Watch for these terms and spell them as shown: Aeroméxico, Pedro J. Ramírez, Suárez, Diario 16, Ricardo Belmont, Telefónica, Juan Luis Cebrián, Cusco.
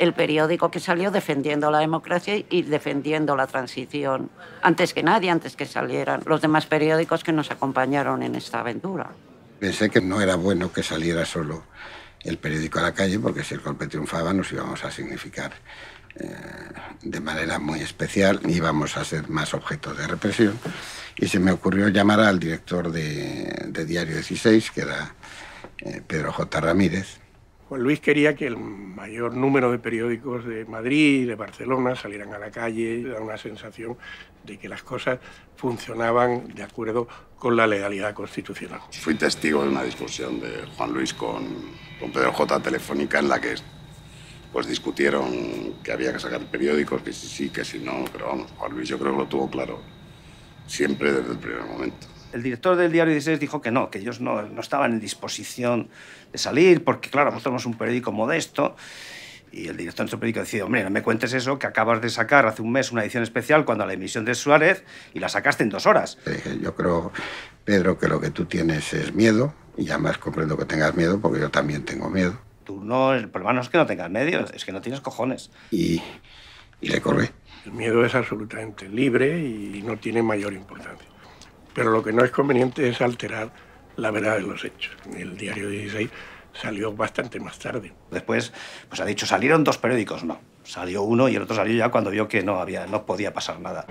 el periódico que salió defendiendo la democracia y defendiendo la transición, antes que nadie, antes que salieran los demás periódicos que nos acompañaron en esta aventura. Pensé que no era bueno que saliera solo el periódico a la calle, porque si el golpe triunfaba nos íbamos a significar de manera muy especial, íbamos a ser más objeto de represión, y se me ocurrió llamar al director de Diario 16, que era Pedro J. Ramírez. Juan Luis quería que el mayor número de periódicos de Madrid y de Barcelona salieran a la calle, da una sensación de que las cosas funcionaban de acuerdo con la legalidad constitucional. Fui testigo de una discusión de Juan Luis con Pedro J. Telefónica, en la que pues discutieron que había que sacar periódicos, que si sí, que si no, pero vamos, Juan Luis yo creo que lo tuvo claro siempre desde el primer momento. El director del Diario 16 dijo que ellos no estaban en disposición de salir porque, claro, nosotros somos un periódico modesto, y el director de nuestro periódico decía, hombre, no me cuentes eso, que acabas de sacar hace un mes una edición especial cuando la emisión de Suárez y la sacaste en 2 horas. Yo creo, Pedro, que lo que tú tienes es miedo, y además comprendo que tengas miedo porque yo también tengo miedo. Tú no, el problema no es que no tengas medios, es que no tienes cojones. Y le corré. El miedo es absolutamente libre y no tiene mayor importancia. Pero lo que no es conveniente es alterar la verdad de los hechos. El Diario 16 salió bastante más tarde. Después, pues ha dicho, salieron 2 periódicos. No, salió uno y el otro salió ya cuando vio que no podía pasar nada.